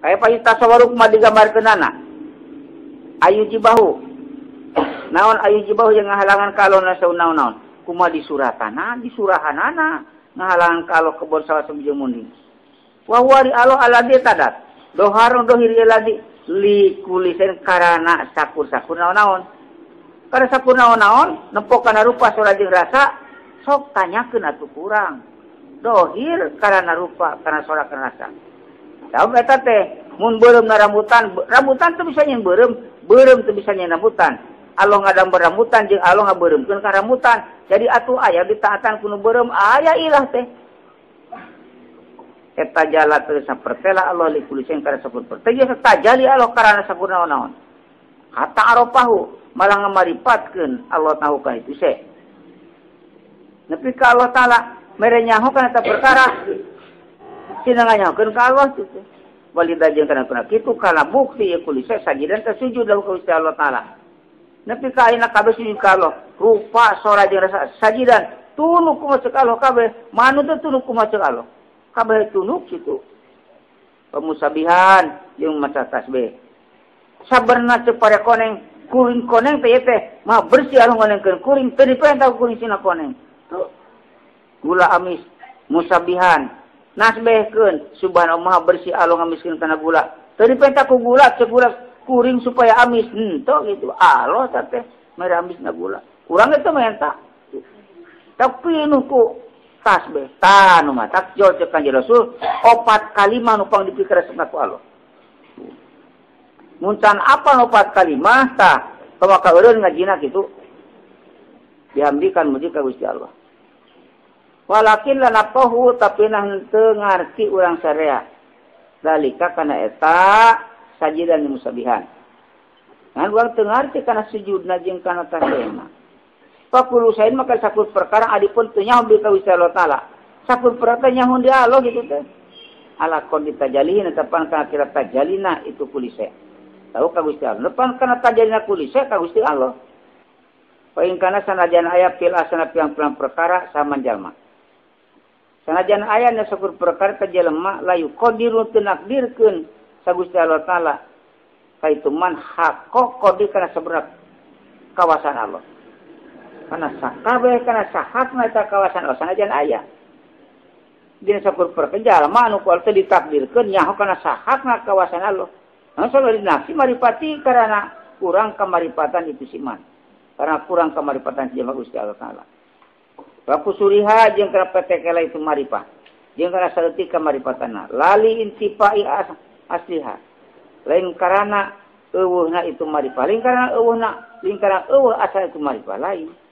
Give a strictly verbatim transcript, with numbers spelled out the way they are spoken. Kaya pahita sawaruk mah digambarkeunana. Ayu jibahu. Naon ayu jibahu yang ngahalangan kalau nasa naon-naon. Kuma disuratana, disurahanana. Ngahalangan kalau kebon salah semujemuni. Wahwari aloh aladi tadat. Doharong dohiri aladi. Likulisen karana sakur-sakur naon-naon. Karena sakur naon-naon. Nempok kana rupa sorajeng rasa. Sok tanyakeun atuh kurang. Dohir karena rupa, karena suara, karena rasa. Tahu eta teh mun beureum na rambutan, rambutan teu bisa nyen beureum, beureum teu bisa nyen rambutan. Aloh ngadamber rambutan jeung aloh ngabeuremkeun ka rambutan. Jadi atuh aya ditaatan ku nu beureum aya ilah teh. Eta jala teu sapertela Allah li kulisan karena sakur. Teh geus tajali Allah karena sakur naon-naon. Hatta aropahu malah ngamaripatkeun Allah tahu ka itu se. Nepi ka Allah Taala mere nyahokeun eta perkara cenah nyahokeun ka Allah kitu. Walida jeung kana-kana kitu kana bukti ieu kulisa sajidan tersujud lahu ka Gusti Allah Taala. Nepi ka ayeuna kabeh sujud ka Allah, rupa sora jeung rasa sajidan tuluq kumaha ka Allah kabeh, manusia tuluq kumaha ka Allah. Kabeh tuluq kitu. Pamusabihan jeung maca tasbih. Sabarna teu pare koneng, kuring koneng teh teh mah bersih anu ngonengkeun kuring teu diperintah kuring cina koneng. Gula amis musabihan nasbehkeun subhanallah maha bersih Allah ngamiskeun kana gula teu dipenta ku gula cek gula kuring supaya amis henteu gitu Allah teh mere amisna gula urang teh menta tapi nu ku tasbih tanu mah takjol cek kanjeng Rasul opat kalimah nu pang dipikeresna ku Allah muncan apa opat kalimah tah kamaka eureun ngajina kitu dihamdikan muji ka Gusti Allah. Walakin lanapahu tapi nang teu ngarti urang sarea. Zalika kana eta sajidan musabihan. Ngan urang teu ngarti kana sujudna jeung kana tasbihna. Pakulu sain maka sakur perkara adipun teu nyaho ka Gusti Allah Taala. Sakur perkara nyaho di Allah gitu teh. Ala kon ditajalina depan kana kira tajalina itu kulise. Tahu ka Gusti Allah. Depan kana tajalina kulise ka Gusti Allah. Paing kana sanajan aya pil asana pirang-pirang perkara saman jalma. Sanajan aya na sakur perkara ka jelema layu qadiru teu nakdirkeun sa Gusti Allah Taala kaitu man haqqo qadir kana saberat kawasan Allah. Kana sakabeh kana sahatna eta kawasan Allah sanajan aya. Dina sakur perkara jelema anu kuat teu ditakdirkeun nyaho kana sahatna kawasan Allah. Anu saleureun nafsi maripati karana kurang kamaripatan itu siman. Karena kurang kamaripatan jelema Gusti Allah Taala. Laku suriha jeung kana patekela itu maripah. Jeung kana saeutik kamaripatanna. Lali intipai asliha. Lain karana eueuhna itu maripah. Lain karana eueuhna, lain karana eueuh asal itu maripah lain.